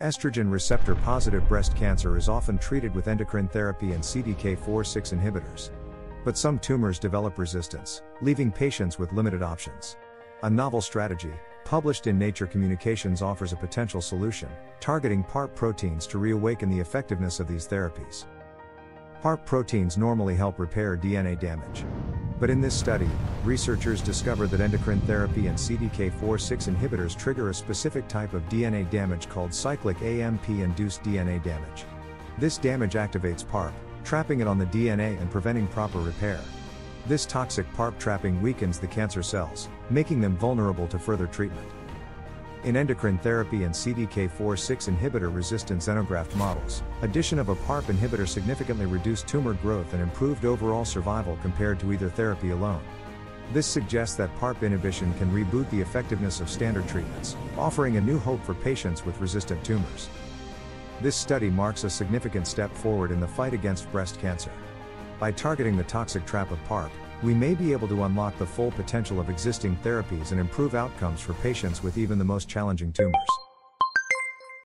Estrogen receptor-positive breast cancer is often treated with endocrine therapy and CDK4/6 inhibitors. But some tumors develop resistance, leaving patients with limited options. A novel strategy, published in Nature Communications, offers a potential solution, targeting PARP proteins to reawaken the effectiveness of these therapies. PARP proteins normally help repair DNA damage. But in this study, researchers discovered that endocrine therapy and CDK4/6 inhibitors trigger a specific type of DNA damage called cyclic AMP-induced DNA damage. This damage activates PARP, trapping it on the DNA and preventing proper repair. This toxic PARP trapping weakens the cancer cells, making them vulnerable to further treatment. In endocrine therapy and CDK4/6 inhibitor resistant xenograft models, addition of a PARP inhibitor significantly reduced tumor growth and improved overall survival compared to either therapy alone. This suggests that PARP inhibition can reboot the effectiveness of standard treatments, offering a new hope for patients with resistant tumors. This study marks a significant step forward in the fight against breast cancer. By targeting the toxic trap of PARP, we may be able to unlock the full potential of existing therapies and improve outcomes for patients with even the most challenging tumors.